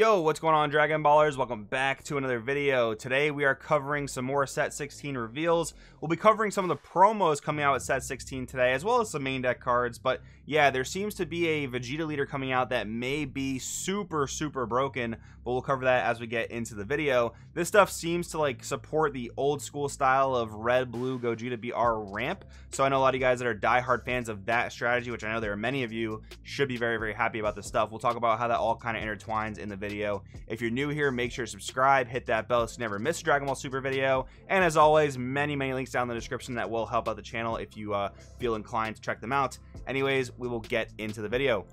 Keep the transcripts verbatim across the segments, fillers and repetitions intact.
Yo, what's going on, Dragon Ballers? Welcome back to another video. Today we are covering some more set sixteen reveals. We'll be covering some of the promos coming out at set sixteen today, as well as some main deck cards. But yeah, there seems to be a Vegeta leader coming out that may be super super broken, but we'll cover that as we get into the video. This stuff seems to like support the old school style of red blue Gogeta B R ramp, so I know a lot of you guys that are diehard fans of that strategy, which I know there are many of you, should be very very happy about this stuff. We'll talk about how that all kind of intertwines in the video. Video. If you're new here, make sure to subscribe, hit that bell so you never miss a Dragon Ball Super video, and as always, many many links down in the description that will help out the channel if you uh, feel inclined to check them out. Anyways, we will get into the video.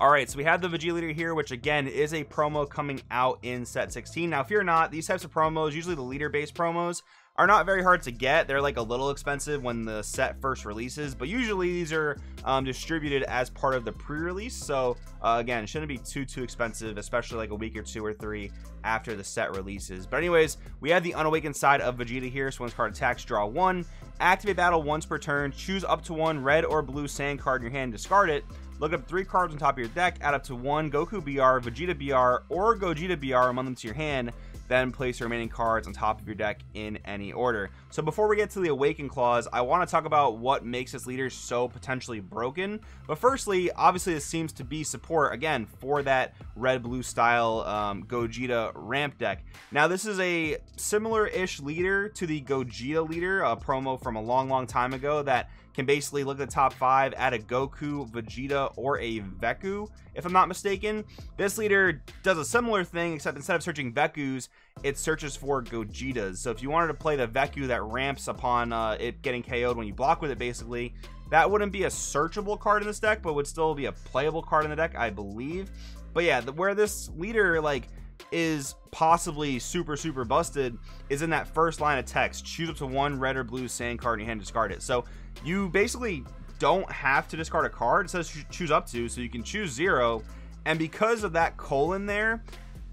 Alright, so we have the Vegeta leader here, which again is a promo coming out in set sixteen. Now, if you're not, these types of promos, usually the leader based promos, are not very hard to get. They're like a little expensive when the set first releases, but usually these are um, distributed as part of the pre-release, so uh, again, shouldn't be too too expensive, especially like a week or two or three after the set releases. But anyways, we have the unawakened side of Vegeta here. So when this card attacks, draw one, activate battle once per turn, choose up to one red or blue sand card in your hand, discard it, look up three cards on top of your deck, add up to one Goku B R, Vegeta B R, or Gogeta B R among them to your hand, then place the remaining cards on top of your deck in any order. So before we get to the awaken clause, I want to talk about what makes this leader so potentially broken. But firstly, obviously this seems to be support again for that red blue style um, Gogeta ramp deck. Now this is a similar ish leader to the Gogeta leader, a promo from a long long time ago that can basically look at the top five, add a Goku, Vegeta, or a Veku, if I'm not mistaken. This leader does a similar thing, except instead of searching Vekus, it searches for Gogetas. So if you wanted to play the Veku that ramps upon uh, it getting K O'd when you block with it, basically, that wouldn't be a searchable card in this deck, but would still be a playable card in the deck, I believe. But yeah, the, where this leader, like, is possibly super super busted is in that first line of text: choose up to one red or blue sand card in your hand, discard it. So you basically don't have to discard a card, it says choose up to, so you can choose zero. And because of that colon there,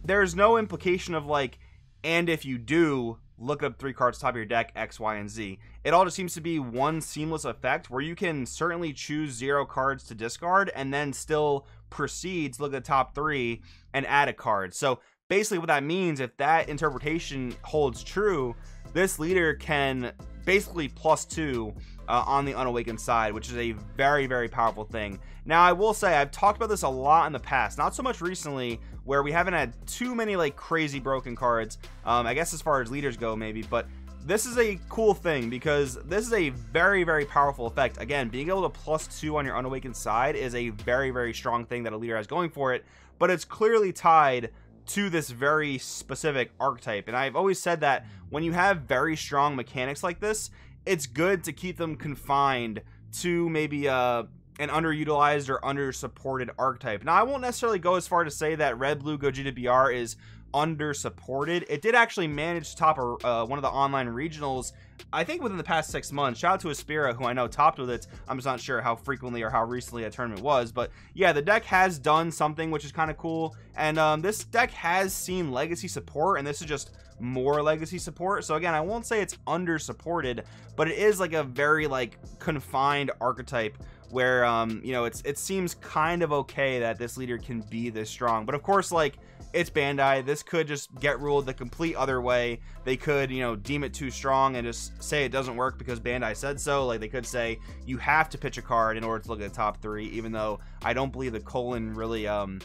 there's no implication of like, and if you do, look up three cards top of your deck, X, Y, and Z. It all just seems to be one seamless effect where you can certainly choose zero cards to discard and then still proceed to look at the top three and add a card. So basically what that means, if that interpretation holds true, this leader can basically plus two uh, on the unawakened side, which is a very very powerful thing. Now I will say, I've talked about this a lot in the past, not so much recently, where we haven't had too many like crazy broken cards, um, I guess as far as leaders go maybe, but this is a cool thing because this is a very very powerful effect. Again, being able to plus two on your unawakened side is a very very strong thing that a leader has going for it, but it's clearly tied to this very specific archetype. And I've always said that when you have very strong mechanics like this, it's good to keep them confined to maybe uh, an underutilized or under-supported archetype. Now I won't necessarily go as far to say that red blue Gogeta B R is under-supported. It did actually manage to top uh, one of the online regionals, I think within the past six months. Shout out to Aspira, who I know topped with it. I'm just not sure how frequently or how recently a tournament was, but yeah, the deck has done something which is kind of cool. And um, this deck has seen legacy support, and this is just more legacy support. So again, I won't say it's under supported, but it is like a very like confined archetype where um, you know, it's it seems kind of okay that this leader can be this strong. But of course, like, it's Bandai, this could just get ruled the complete other way. They could, you know, deem it too strong and just say it doesn't work because Bandai said so. Like, they could say you have to pitch a card in order to look at the top three, even though I don't believe the colon really um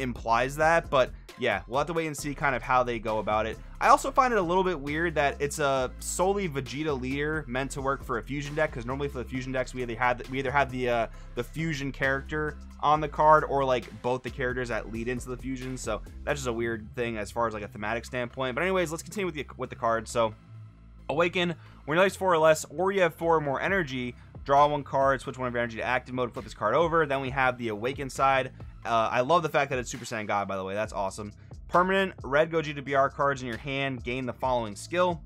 implies that. But yeah, we'll have to wait and see kind of how they go about it. I also find it a little bit weird that it's a solely Vegeta leader meant to work for a fusion deck, because normally for the fusion decks we either have we either have the uh the fusion character on the card, or like both the characters that lead into the fusion. So that's just a weird thing as far as like a thematic standpoint. But anyways, let's continue with the with the card. So awaken, when you place four or less, or you have four or more energy, draw one card, switch one of your energy to active mode, flip this card over. Then we have the awaken side. Uh, I love the fact that it's Super Saiyan God, by the way. That's awesome. Permanent red Gogeta B R cards in your hand gain the following skill: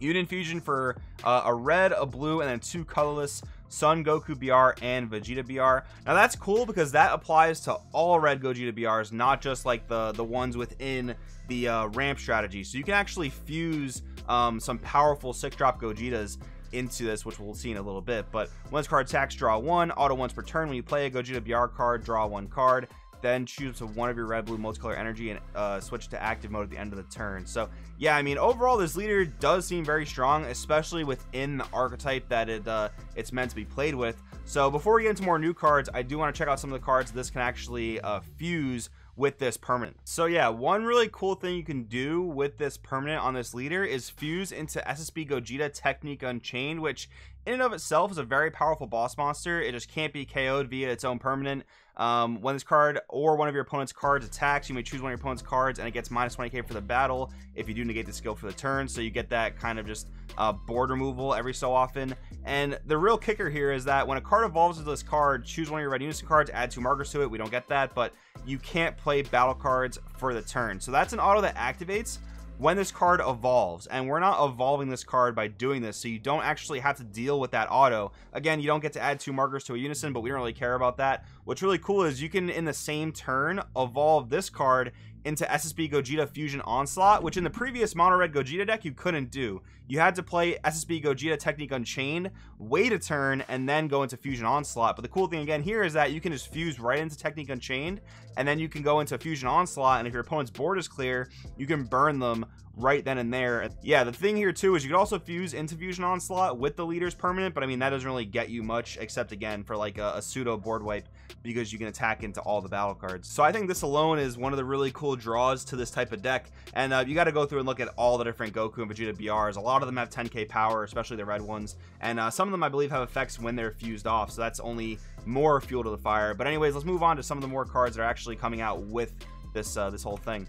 Unit Fusion for uh, a red, a blue, and then two colorless Sun Goku B R and Vegeta B R. Now that's cool because that applies to all red Gogeta B Rs, not just like the the ones within the uh, ramp strategy. So you can actually fuse um, some powerful six drop Gogetas into this, which we'll see in a little bit. But when this card attacks, draw one, auto once per turn. When you play a Gogeta B R card, draw one card, then choose one of your red blue multicolor energy and uh, switch to active mode at the end of the turn. So yeah, I mean, overall this leader does seem very strong, especially within the archetype that it uh, it's meant to be played with. So before we get into more new cards, I do want to check out some of the cards this can actually uh, fuse with this permanent. So yeah, one really cool thing you can do with this permanent on this leader is fuse into S S B Gogeta Technique Unchained, which in and of itself is a very powerful boss monster. It just can't be K O'd via its own permanent. Um, when this card or one of your opponent's cards attacks, you may choose one of your opponent's cards and it gets minus twenty K for the battle if you do negate the skill for the turn. So you get that kind of just uh, board removal every so often. And the real kicker here is that when a card evolves into this card, choose one of your red unison cards, add two markers to it. We don't get that, but you can't play battle cards for the turn. So that's an auto that activates when this card evolves, and we're not evolving this card by doing this, so you don't actually have to deal with that auto. Again, you don't get to add two markers to a unison, but we don't really care about that. What's really cool is you can, in the same turn, evolve this card into S S B Gogeta Fusion Onslaught, which in the previous mono red Gogeta deck you couldn't do. You had to play S S B Gogeta Technique Unchained, wait a turn, and then go into Fusion Onslaught. But the cool thing again here is that you can just fuse right into Technique Unchained, and then you can go into Fusion Onslaught, and if your opponent's board is clear, you can burn them right then and there. Yeah, the thing here too is you could also fuse into Fusion Onslaught with the leader's permanent, but I mean, that doesn't really get you much except again for like a, a pseudo board wipe, because you can attack into all the battle cards. So I think this alone is one of the really cool draws to this type of deck, and uh, you got to go through and look at all the different Goku and Vegeta B Rs. A lot of them have ten K power, especially the red ones, and uh, some of them I believe have effects when they're fused off, so that's only more fuel to the fire. But anyways, let's move on to some of the more cards that are actually coming out with this uh, this whole thing.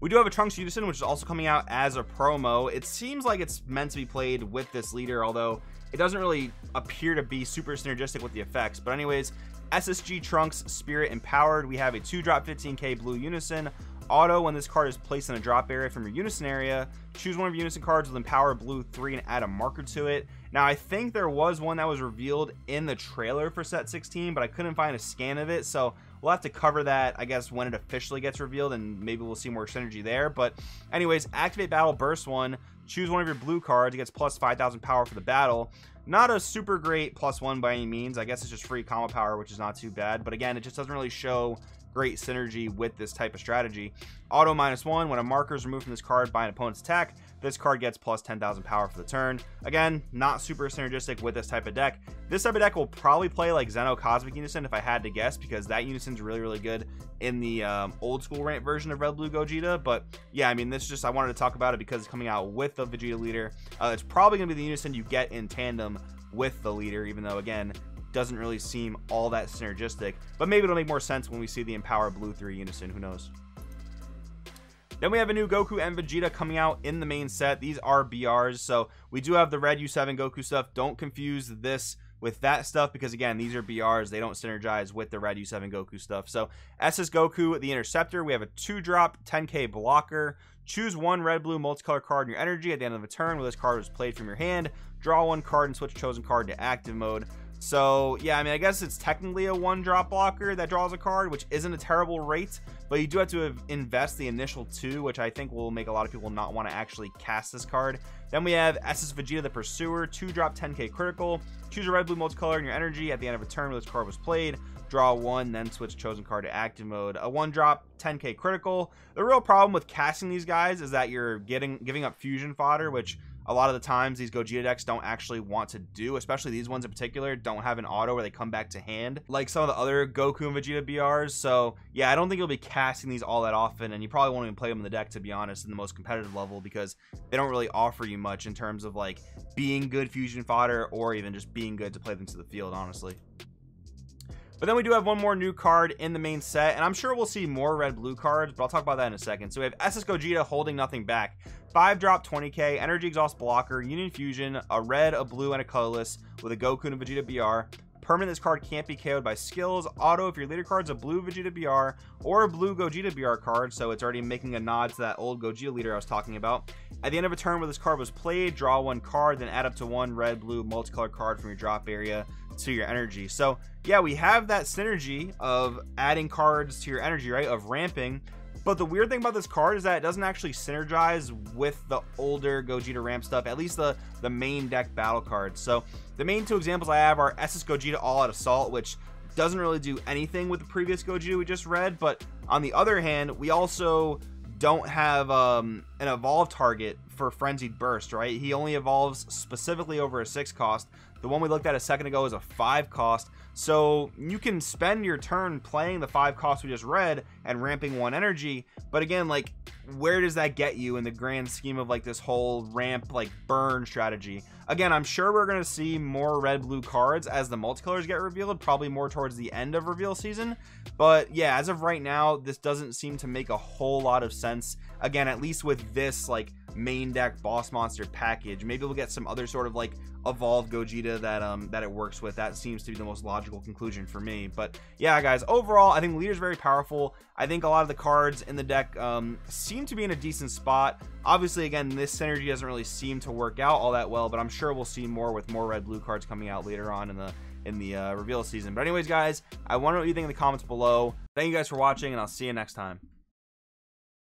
We do have a Trunks Unison, which is also coming out as a promo. It seems like it's meant to be played with this leader, although it doesn't really appear to be super synergistic with the effects. But anyways, S S G Trunks Spirit Empowered. We have a two drop fifteen K blue Unison. Auto, when this card is placed in a drop area from your Unison area, choose one of your Unison cards with Empower Blue three and add a marker to it. Now, I think there was one that was revealed in the trailer for set sixteen, but I couldn't find a scan of it, so we'll have to cover that, I guess, when it officially gets revealed, and maybe we'll see more synergy there. But anyways, activate battle, burst one, choose one of your blue cards, it gets plus five thousand power for the battle. Not a super great plus one by any means. I guess it's just free combo power, which is not too bad. But again, it just doesn't really show great synergy with this type of strategy. Auto minus one, when a marker is removed from this card by an opponent's attack, this card gets plus ten thousand power for the turn. Again, not super synergistic with this type of deck. This type of deck will probably play like Xeno Cosmic Unison if I had to guess, because that Unison's really, really good in the um, old school rant version of Red Blue Gogeta. But yeah, I mean, this just, I wanted to talk about it because it's coming out with the Vegeta leader. Uh, it's probably going to be the Unison you get in tandem with the leader, even though, again, doesn't really seem all that synergistic. But maybe it'll make more sense when we see the Empower Blue three Unison, who knows. Then we have a new Goku and Vegeta coming out in the main set. These are B Rs, so we do have the red U seven Goku stuff. Don't confuse this with that stuff, because again, these are B Rs, they don't synergize with the red U seven Goku stuff. So S S Goku, the Interceptor, we have a two drop ten K blocker. Choose one red blue multicolor card in your energy at the end of the turn where this card was played from your hand. Draw one card and switch chosen card to active mode. So yeah, I mean, I guess it's technically a one drop blocker that draws a card, which isn't a terrible rate, but you do have to invest the initial two, which I think will make a lot of people not want to actually cast this card. Then we have S S Vegeta the Pursuer, two drop ten K critical. Choose a red blue multicolor in your energy at the end of a turn where this card was played. Draw one, then switch chosen card to active mode. A one drop ten K critical. The real problem with casting these guys is that you're getting giving up fusion fodder, which a lot of the times these Gogeta decks don't actually want to do, especially these ones in particular don't have an auto where they come back to hand like some of the other Goku and Vegeta B Rs. So yeah, I don't think you'll be casting these all that often, and you probably won't even play them in the deck, to be honest, in the most competitive level, because they don't really offer you much in terms of like being good fusion fodder or even just being good to play them to the field, honestly. But then we do have one more new card in the main set, and I'm sure we'll see more red-blue cards, but I'll talk about that in a second. So we have S S Gogeta Holding Nothing Back. five drop twenty K, Energy Exhaust Blocker, Union Fusion, a red, a blue, and a colorless with a Goku and Vegeta B R. Permanent, this card can't be K O'd by skills. Auto, if your leader card's a blue Vegeta B R or a blue Gogeta B R card, so it's already making a nod to that old Gogeta leader I was talking about. At the end of a turn where this card was played, draw one card, then add up to one red, blue, multicolor card from your drop area to your energy. So yeah, we have that synergy of adding cards to your energy, right, of ramping. But the weird thing about this card is that it doesn't actually synergize with the older Gogeta ramp stuff, at least the, the main deck battle cards. So the main two examples I have are S S Gogeta All Out Assault, which doesn't really do anything with the previous Gogeta we just read, but on the other hand, we also don't have um, an evolve target for Frenzied Burst, right? He only evolves specifically over a six cost. The one we looked at a second ago is a five cost. So you can spend your turn playing the five costs we just read and ramping one energy. But again, like, where does that get you in the grand scheme of like this whole ramp, like burn strategy? Again, I'm sure we're going to see more red blue cards as the multicolors get revealed, probably more towards the end of reveal season. But yeah, as of right now, this doesn't seem to make a whole lot of sense. Again, at least with this like main deck boss monster package, maybe we'll get some other sort of like evolved Gogeta that um that it works with. That seems to be the most logical conclusion for me. But yeah, guys, overall I think the leader is very powerful. I think a lot of the cards in the deck um seem to be in a decent spot. Obviously, again, this synergy doesn't really seem to work out all that well, but I'm sure we'll see more with more red blue cards coming out later on in the in the uh, reveal season. But anyways, guys, I want to know what you think in the comments below. Thank you guys for watching, and I'll see you next time.